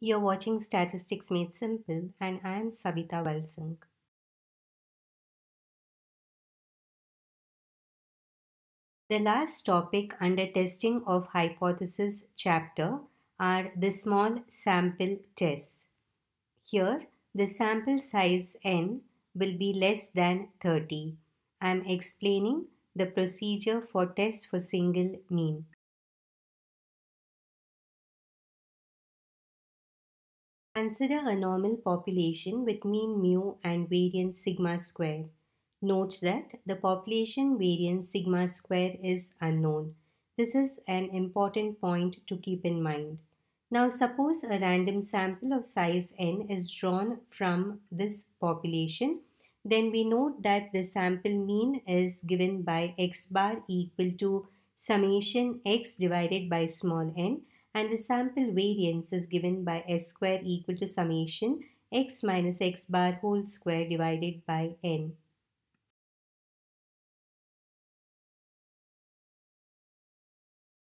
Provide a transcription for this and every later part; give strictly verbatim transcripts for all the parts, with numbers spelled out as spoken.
You're watching Statistics Made Simple, and I am Savita Walsank. The last topic under Testing of Hypothesis chapter are the small sample tests. Here, the sample size n will be less than thirty. I am explaining the procedure for tests for single mean. Consider a normal population with mean mu and variance sigma square. Note that the population variance sigma square is unknown. This is an important point to keep in mind. Now suppose a random sample of size n is drawn from this population. Then we note that the sample mean is given by x bar equal to summation x divided by small n. And the sample variance is given by s square equal to summation x minus x bar whole square divided by n.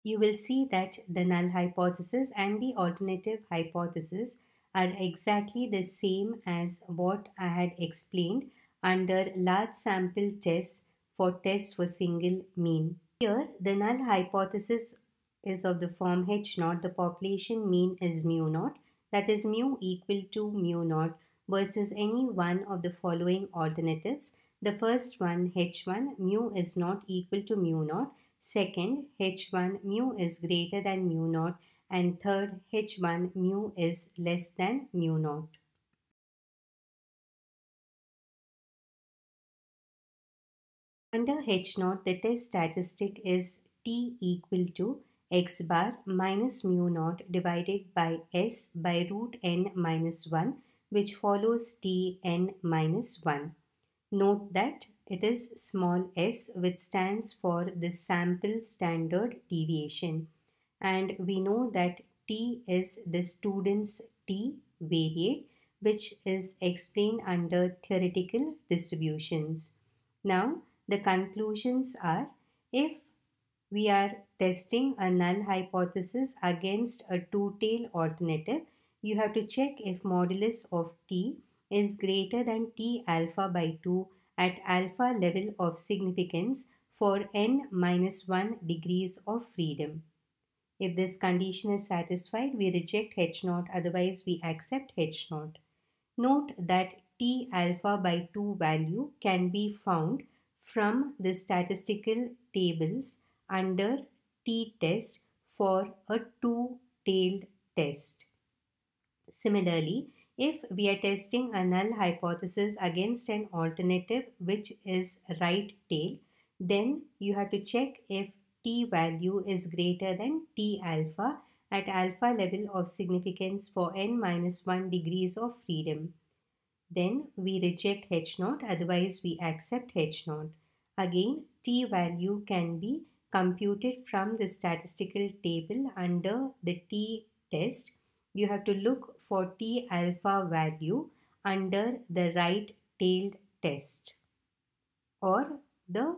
You will see that the null hypothesis and the alternative hypothesis are exactly the same as what I had explained under large sample tests for tests for single mean. Here, the null hypothesis is of the form h naught, the population mean is mu naught, that is mu equal to mu naught versus any one of the following alternatives. The first one, h one, mu is not equal to mu naught, second, h one, mu is greater than mu naught, and third, h one, mu is less than mu naught. Under h naught, the test statistic is t equal to x bar minus mu naught divided by s by root n minus one, which follows t n minus one. Note that it is small s which stands for the sample standard deviation, and we know that t is the student's t variate, which is explained under theoretical distributions. Now the conclusions are: if we are testing a null hypothesis against a two-tail alternative, you have to check if modulus of t is greater than t alpha by two at alpha level of significance for n minus one degrees of freedom. If this condition is satisfied, we reject h naught, otherwise we accept h naught. Note that t alpha by two value can be found from the statistical tables under t-test for a two-tailed test. Similarly, if we are testing a null hypothesis against an alternative which is right tail, then you have to check if t value is greater than t alpha at alpha level of significance for n minus one degrees of freedom. Then we reject h naught, otherwise we accept h naught. Again, t value can be computed from the statistical table under the t-test. You have to look for t-alpha value under the right-tailed test or the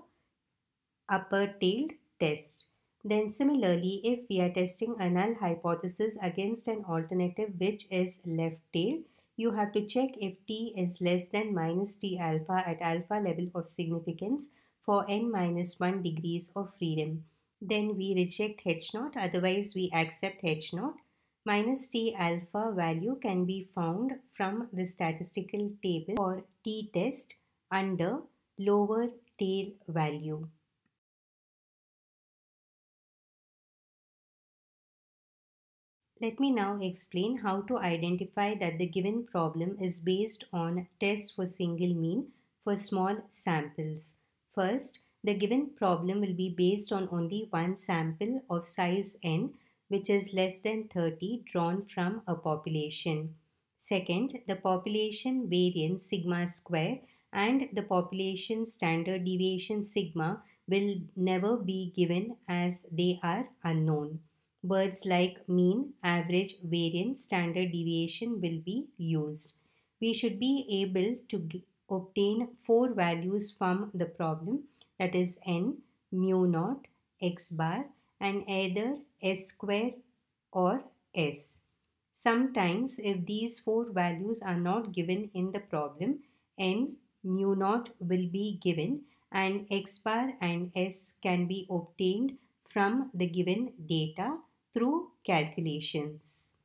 upper-tailed test. Then similarly, if we are testing a null hypothesis against an alternative which is left-tailed, you have to check if t is less than minus t-alpha at alpha level of significance for n minus one degrees of freedom. Then we reject h naught, otherwise we accept h naught. Minus t alpha value can be found from the statistical table for t-test under lower tail value. Let me now explain how to identify that the given problem is based on tests for single mean for small samples. First, the given problem will be based on only one sample of size n, which is less than thirty, drawn from a population. Second, the population variance sigma square and the population standard deviation sigma will never be given as they are unknown. Words like mean, average, variance, standard deviation will be used. We should be able to obtain four values from the problem, that is n, mu naught, x bar, and either s square or s. Sometimes, if these four values are not given in the problem, n, mu naught will be given and x bar and s can be obtained from the given data through calculations.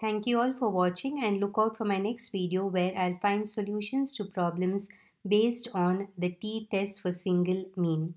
Thank you all for watching, and look out for my next video where I'll find solutions to problems based on the t-test for single mean.